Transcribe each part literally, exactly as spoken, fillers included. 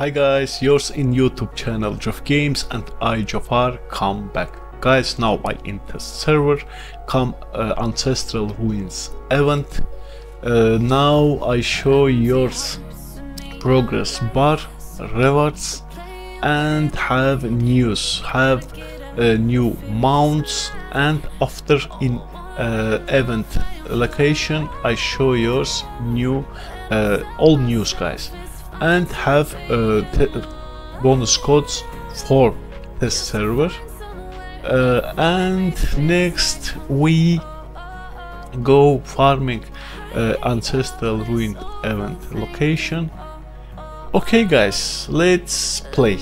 Hi guys, yours in YouTube channel Djef Games and I Джеф Пар come back. Guys, now I in Test Server, come uh, Ancestral Ruins event. Uh, now I show yours progress bar, rewards, and have news, have uh, new mounts, and after in uh, event location I show yours new, uh, all news guys. And have uh, bonus codes for test server, uh, and next we go farming uh, ancestral ruined event location. Okay guys, let's play.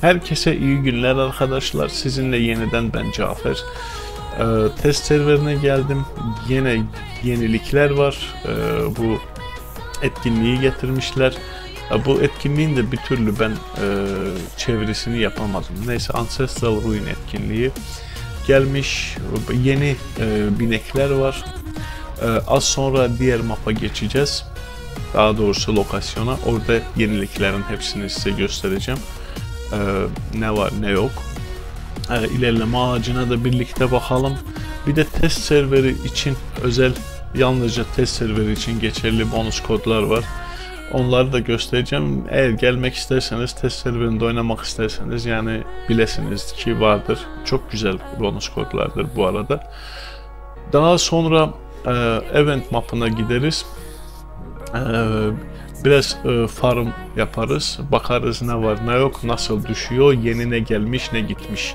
Herkese iyi günler arkadaşlar, sizinle yeniden ben Cafer. uh, test serverine geldim, yine yenilikler var. uh, bu etkinliği getirmişler. Bu etkinliğin de bir türlü ben e, çevirisini yapamadım. Neyse, Ancestral Ruin etkinliği gelmiş. Yeni e, binekler var. E, az sonra diğer mapa geçeceğiz. Daha doğrusu lokasyona. Orada yeniliklerin hepsini size göstereceğim. E, ne var ne yok. E, ilerleme ağacına da birlikte bakalım. Bir de test serveri için özel, yalnızca test serveri için geçerli bonus kodlar var. Onları da göstereceğim. Eğer gelmek isterseniz, test serverinde oynamak isterseniz, yani bilesiniz ki vardır. Çok güzel bonus kodlardır bu arada. Daha sonra e, event mapına gideriz. E, biraz e, farm yaparız. Bakarız ne var ne yok, nasıl düşüyor, yeni ne gelmiş ne gitmiş.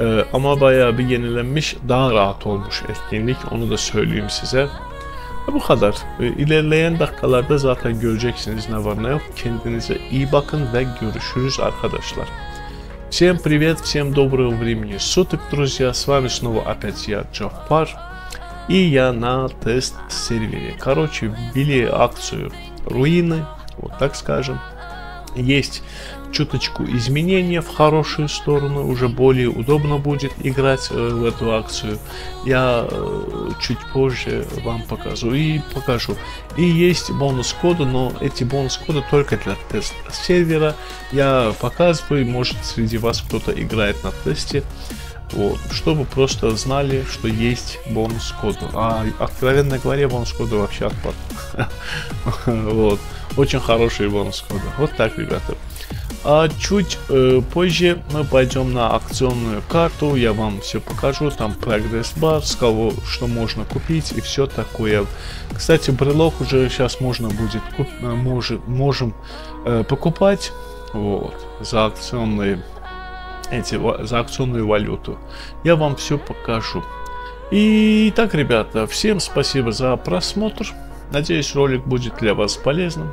E, ama bayağı bir yenilenmiş, daha rahat olmuş etkinlik, onu da söyleyeyim size. Bu kadar. İlerleyen dakikalarda zaten göreceksiniz ne var ne yok. Kendinize iyi bakın ve görüşürüz arkadaşlar. Всем привет, всем доброго времени суток, друзья. С вами снова опять я, Джеф Пар. И я на тест-сервере. Короче, ввели акцию руины, вот так скажем. Есть чуточку изменения в хорошую сторону, уже более удобно будет играть э, в эту акцию. Я э, чуть позже вам покажу и покажу. И есть бонус-коды, но эти бонус-коды только для тест-сервера. Я показываю, может, среди вас кто-то играет на тесте. Вот, чтобы просто знали, что есть бонус-коды. А, откровенно говоря, бонус-коды вообще отпад. Вот. Очень хорошие бонус-коды. Вот так, ребята. А чуть э, позже мы пойдем на акционную карту. Я вам все покажу. Там прогресс-бар, с кого что можно купить и все такое. Кстати, брелок уже сейчас можно будет куп... Мож... можем э, покупать. Вот. За акционные эти, за акционную валюту. Я вам все покажу. И так, ребята, всем спасибо за просмотр. Надеюсь, ролик будет для вас полезным.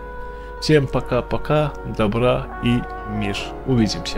Всем пока-пока, добра и мир. Увидимся.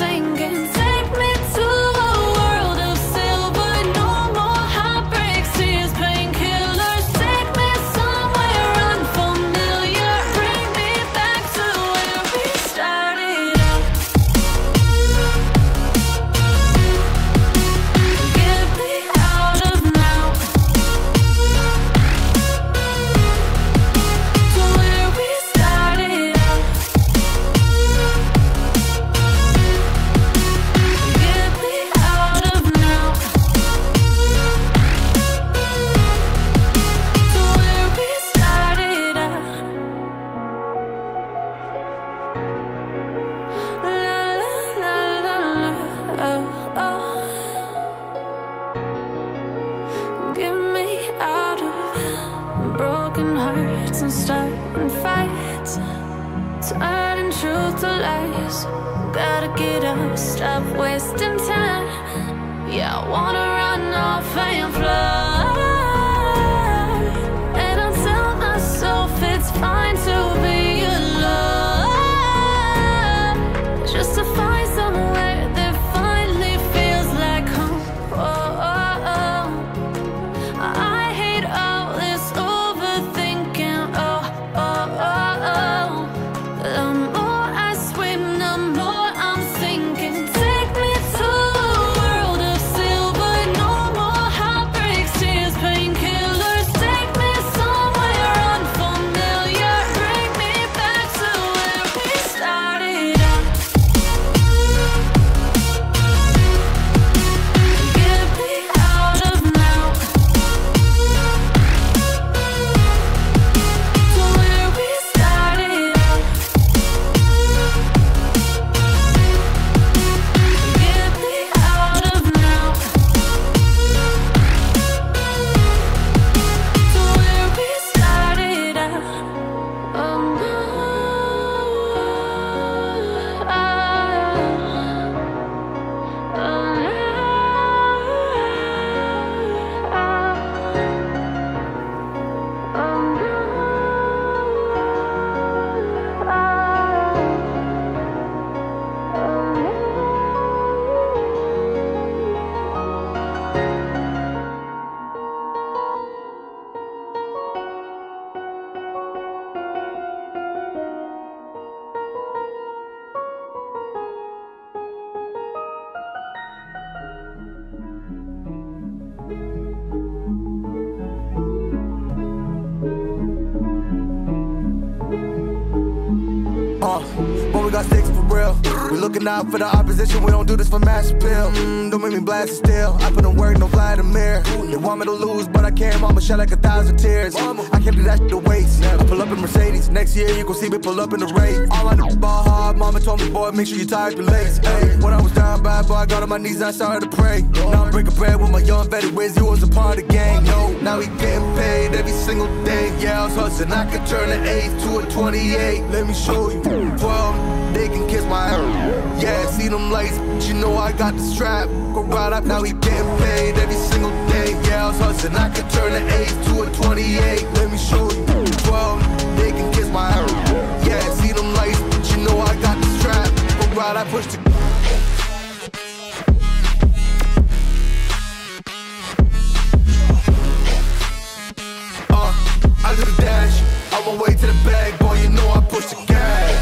Singing, take me to a world of silver. lies and starting fights, turning truth to lies. Gotta get up, stop wasting time. Yeah, I wanna run off and fly, and I'll tell myself it's fine to be alone, just to find somewhere that finally feels like home. Oh, oh, oh. I hate all this overthinking. Oh, oh, oh, oh. The more I swim, the more I'm sinking. Take me to a world of silver. No more heartbreaks, tears, painkillers. Take me somewhere unfamiliar. Bring me back to where we started out. Get me out of now, to where we started out. Get me out of now, to where we started out. Oh no, oh, oh, oh, oh. Uh, but we got sticks for real. We looking out for the opposition. We don't do this for mass appeal. Mm, don't make me blast it still. I put in work, no Vladimir. They want me to lose, but I can't. Mama shed like a thousand tears. I can't do that shit to waste. I pull up in Mercedes. Next year you gon' see me pull up in the race. All I know is ball hard. Mama told me, boy, make sure you tired your legs. Hey, when I was down bad, boy, I got on my knees and I started to pray. Now I'm breaking bread with my young veteran whiz. He was a part of the gang. No, now he getting paid every single day. Yeah, I was hustling. I could turn an eight to a twenty-eight. Let me show you. twelve, they can kiss my ass. Yeah, see them lights, but you know I got the strap. Go right up, now he getting paid every single day. Yeah, I was hustling, I could turn an eight to a twenty-eight. Let me show you. twelve, they can kiss my ass. Yeah, see them lights, but you know I got the strap. Go right, I push the. Uh, I do the dash. I'm on my way to the bag, boy, you know I push the gas.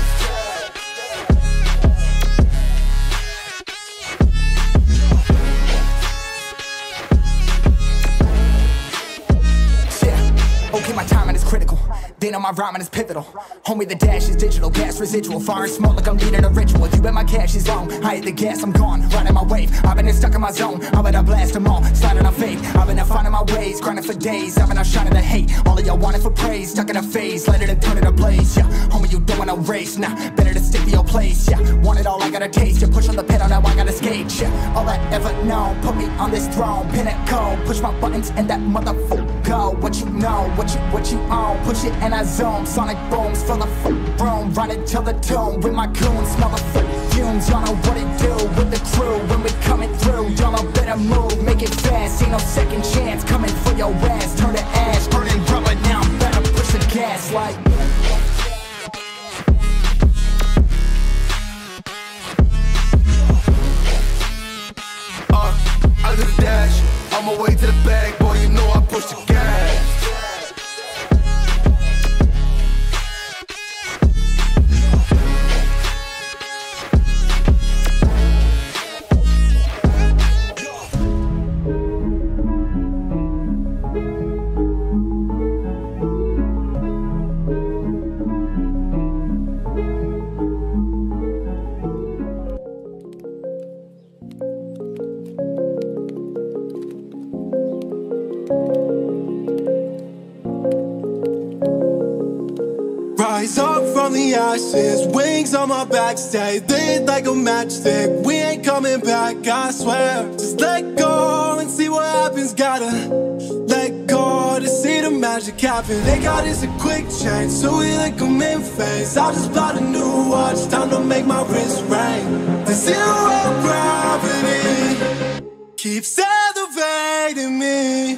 Then on my rhyming is pivotal. Homie, the dash is digital, gas residual. Fire and smoke like I'm leading a ritual. If you bet my cash is long, I hit the gas, I'm gone. Riding my wave, I've been stuck in my zone. I bet I blast them all, sliding on faith. I've been out finding my ways, grinding for days. I've been out shining the hate, all of y'all wanted for praise. Stuck in a phase, later than turning a blaze. Yeah, homie, you don't want to race, nah. Better to stick to your place, yeah. Want it all, I gotta taste. You push on the pedal, now I gotta skate, yeah. All I ever know, put me on this throne. Pinnacle, push my buttons and that motherfucker go. What you know, what you, what you own, push it and I zone. Sonic booms, fill the f***ing room. Run it till the tune with my goons. Smell the f***ing fumes, y'all know what it do. With the crew, when we coming through. Y'all know better move, make it fast. Ain't no second chance, coming for your ass. Turn to ash, burning rubber, now I'm better push the gas like. Uh, I do the dash, on my way to the bag. Boy, you know I push the gas. Rise up from the ashes, wings on my back, stay lit like a matchstick. We ain't coming back, I swear. Just let go and see what happens. Gotta let go to see the magic. magic happen. They got us a quick change, so we like I'm in phase. I just bought a new watch, time to make my wrist ring. The zero gravity keeps elevating me.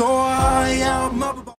So I am up.